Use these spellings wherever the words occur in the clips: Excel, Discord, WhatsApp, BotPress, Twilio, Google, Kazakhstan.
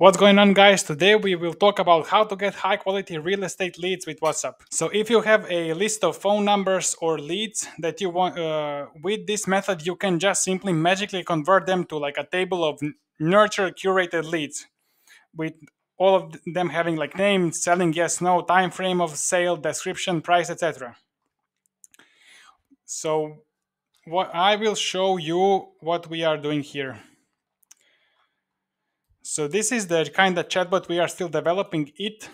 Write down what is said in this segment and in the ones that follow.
What's going on, guys? Today we will talk about how to get high quality real estate leads with WhatsApp. So if you have a list of phone numbers or leads that you want, with this method you can just simply magically convert them to like a table of nurture curated leads, with all of them having like name, selling, yes, no, time frame of sale, description, price, etc. So what I will show you what we are doing here. So this is the kind of chatbot we are still developing it.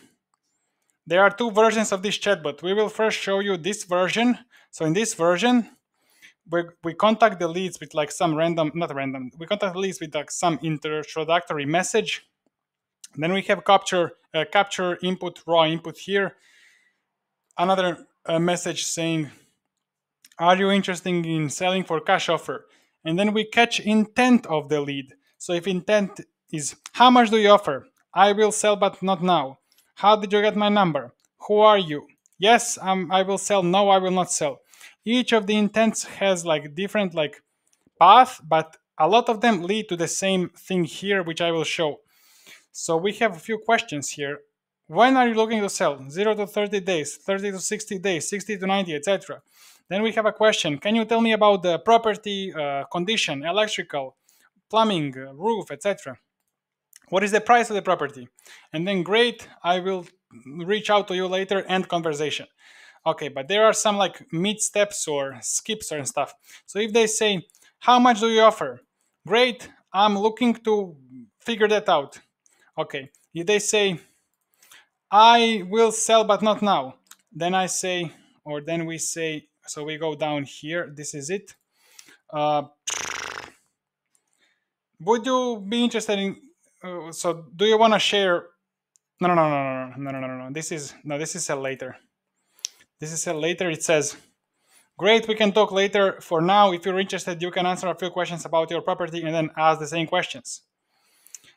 There are two versions of this chatbot. We will first show you this version. So in this version, we contact the leads with like some we contact the leads with like some introductory message. Then we have capture input, raw input here. Another message saying, are you interested in selling for cash offer? And then we catch intent of the lead. So if intent is, how much do you offer? I will sell, but not now. How did you get my number? Who are you? Yes, I will sell. No, I will not sell. Each of the intents has like different like path, but a lot of them lead to the same thing here, which I will show. So we have a few questions here. When are you looking to sell? 0 to 30 days, 30 to 60 days, 60 to 90, etc. Then we have a question. Can you tell me about the property condition, electrical, plumbing, roof, etc.? What is the price of the property? And then great, I will reach out to you later, end conversation. Okay, but there are some like mid steps or skips or stuff. So if they say, how much do you offer? Great, I'm looking to figure that out. Okay, if they say, I will sell, but not now. Then I say, or then we say, so we go down here, this is it. Would you be interested in, so do you want to share? No. This is a later. This is a later. It says, great, we can talk later. For now, if you're interested, you can answer a few questions about your property and then ask the same questions.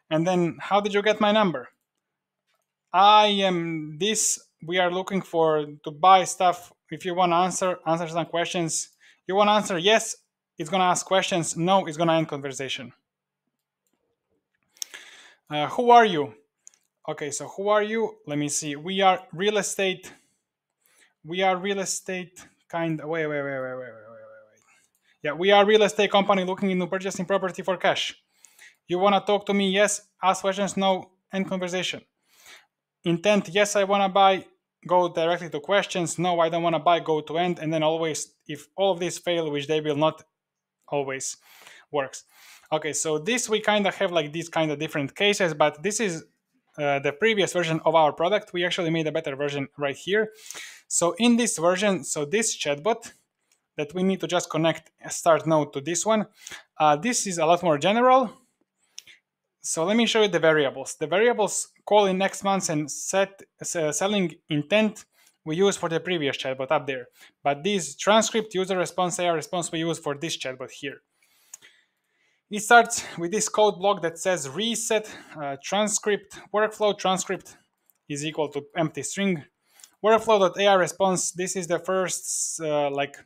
And then, how did you get my number? I am this. We are looking for to buy stuff. If you want to answer some questions. You want to answer yes, it's going to ask questions. No, it's going to end conversation. Who are you? Okay, so who are you? Let me see. We are real estate. We are real estate kind of... Wait. Yeah, we are real estate company looking into purchasing property for cash. You want to talk to me? Yes. Ask questions? No. End conversation. Intent? Yes, I want to buy. Go directly to questions. No, I don't want to buy. Go to end. And then always, if all of these fail, which they will not always, works. Okay, so this we kind of have like these kind of different cases, but this is the previous version of our product. We actually made a better version right here. So in this version, so this chatbot that we need to just connect a start node to this one, this is a lot more general. So let me show you the variables. The variables call in next month and set selling intent we use for the previous chatbot up there. But these transcript, user response, AR response we use for this chatbot here. It starts with this code block that says reset transcript workflow transcript is equal to empty string workflow.ai response. This is the first like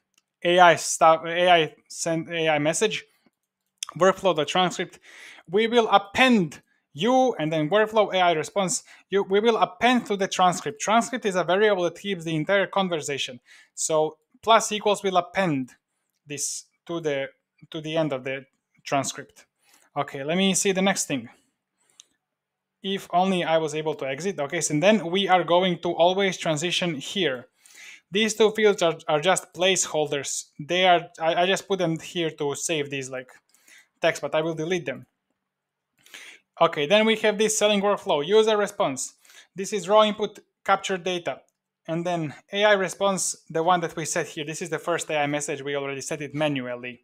AI stuff, AI send AI message. Workflow.transcript. We will append you and then workflow AI response. We will append to the transcript. Transcript is a variable that keeps the entire conversation. So plus equals will append this to the end of the transcript. Okay, let me see the next thing. If only I was able to exit. Okay, so then we are going to always transition here. These two fields are just placeholders. They are, I just put them here to save these like text, but I will delete them. Okay, then we have this selling workflow, user response. This is raw input, captured data. And then AI response, the one that we set here. This is the first AI message. We already set it manually.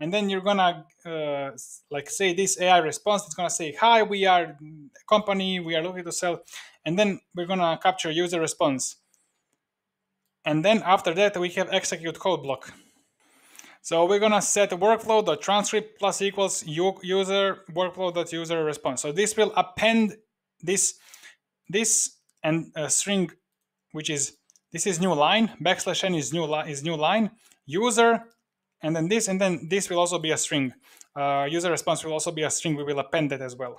And then you're gonna like say this AI response. It's gonna say, hi, we are a company, we are looking to sell. And then we're gonna capture user response. And then after that, we have execute code block. So we're gonna set workflow.transcript plus equals user workflow.user response. So this will append this and a string, which is, this is new line, \n is new line, user. And then this will also be a string. User response will also be a string. We will append that as well.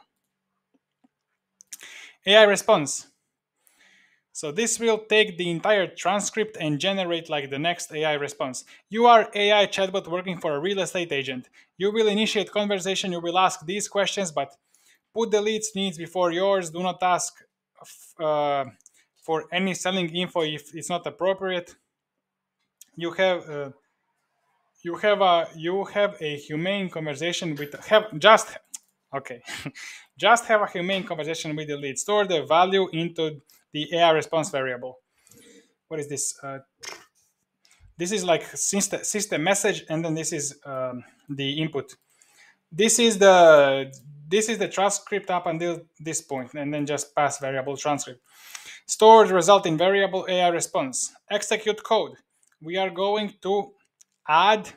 AI response. So this will take the entire transcript and generate like the next AI response. You are AI chatbot working for a real estate agent. You will initiate conversation, you will ask these questions, but put the lead's needs before yours. Do not ask for any selling info if it's not appropriate. You have a humane conversation with just have a humane conversation with the lead. Store the value into the AI response variable. What is this? This is like system message, and then this is the input. This is the transcript up until this point, and then just pass variable transcript. Store the result in variable AI response. Execute code. We are going to add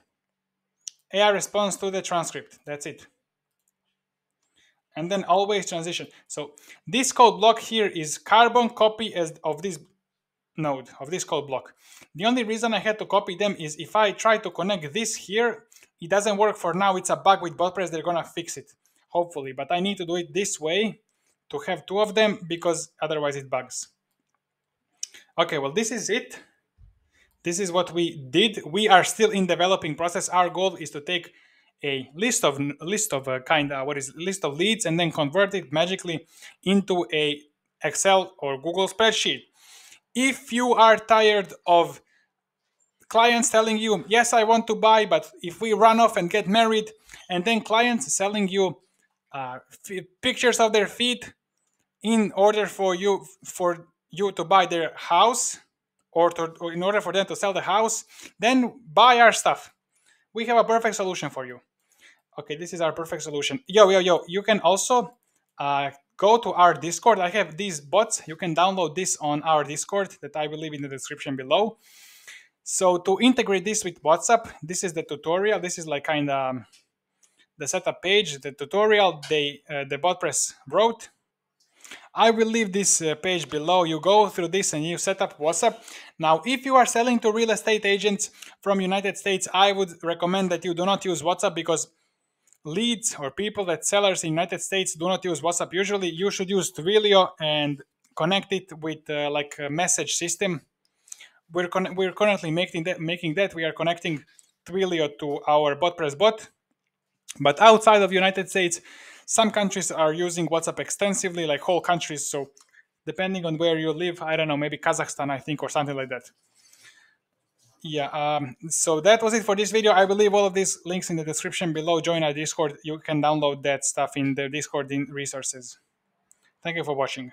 AI response to the transcript. That's it. And then always transition. So this code block here is carbon copy of this node, of this code block. The only reason I had to copy them is if I try to connect this here, it doesn't work for now. It's a bug with BotPress. They're gonna fix it, hopefully. But I need to do it this way to have two of them, because otherwise it bugs. Okay, well, this is it. This is what we did. We are still in developing process. Our goal is to take a list of leads and then convert it magically into a Excel or Google spreadsheet. If you are tired of clients telling you, yes, I want to buy, but if we run off and get married, and then clients selling you pictures of their feet in order for you to buy their house, or in order for them to sell the house, then buy our stuff. We have a perfect solution for you. Okay, this is our perfect solution. Yo, you can also go to our Discord. I have these bots. You can download this on our Discord that I will leave in the description below. So to integrate this with WhatsApp, this is the tutorial. This is like kind of the setup page, the tutorial the BotPress wrote. I will leave this page below. You go through this and you set up WhatsApp. Now, if you are selling to real estate agents from United States, I would recommend that you do not use WhatsApp, because leads or people that sellers in United States do not use WhatsApp. Usually you should use Twilio and connect it with like a message system. We're currently making that. We are connecting Twilio to our BotPress bot. But outside of United States, some countries are using WhatsApp extensively, like whole countries. So depending on where you live, I don't know, maybe Kazakhstan, I think, or something like that. Yeah, so that was it for this video. I will leave all of these links in the description below. Join our Discord. You can download that stuff in the Discord in resources. Thank you for watching.